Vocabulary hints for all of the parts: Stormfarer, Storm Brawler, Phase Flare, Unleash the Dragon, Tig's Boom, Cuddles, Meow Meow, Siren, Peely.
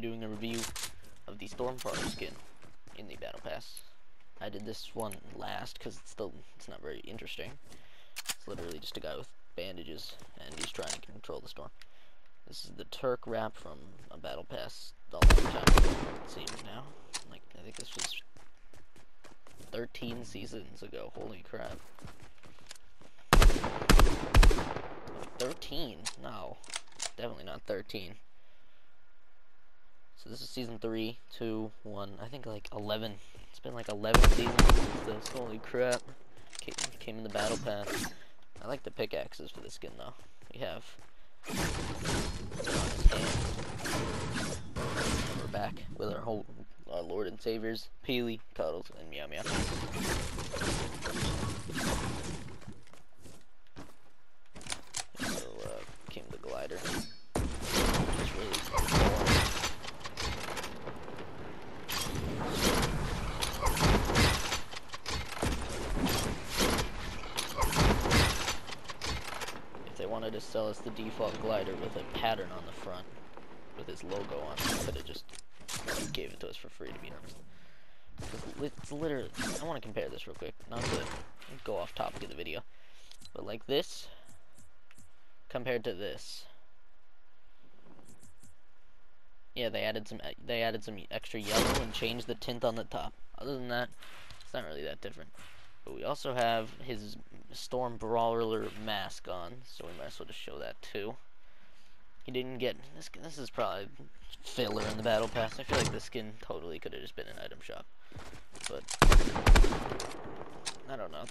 be doing a review of the Stormfarer skin in the Battle Pass. I did this one last because it's not very interesting. It's literally just a guy with bandages and he's trying to control the storm. This is the Turk wrap from a Battle Pass all the time, it seems now. Like, I think this was 13 seasons ago. Holy crap. 13? No. Definitely not 13. So this is season 3, 2, 1, I think like 11. It's been like 11 seasons since this. Holy crap. Came in the Battle Pass. I like the pickaxes for this skin though. We have... We're back with our whole our Lord and Saviors, Peely, Cuddles, and Meow Meow. So came the glider. It's really cool. Wanted to sell us the default glider with a pattern on the front with his logo on it, but it just gave it to us for free, to be honest. It's literally, I want to compare this real quick, not to go off topic of the video, but like this compared to this. Yeah, they added some extra yellow and changed the tint on the top. Other than that, it's not really that different. But we also have his Storm Brawler mask on, so we might as well just show that too. He didn't get this. This is probably filler in the Battle Pass. I feel like this skin totally could have just been an item shop, but I don't know.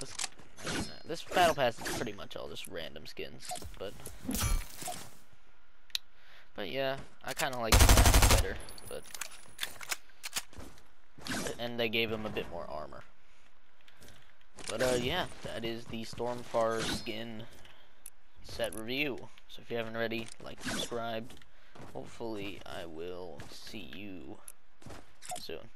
This Battle Pass is pretty much all just random skins, but yeah, I kind of like the mask better. But and they gave him a bit more armor. But yeah, that is the Stormfarer skin set review. So if you haven't already, like, subscribed. Hopefully I will see you soon.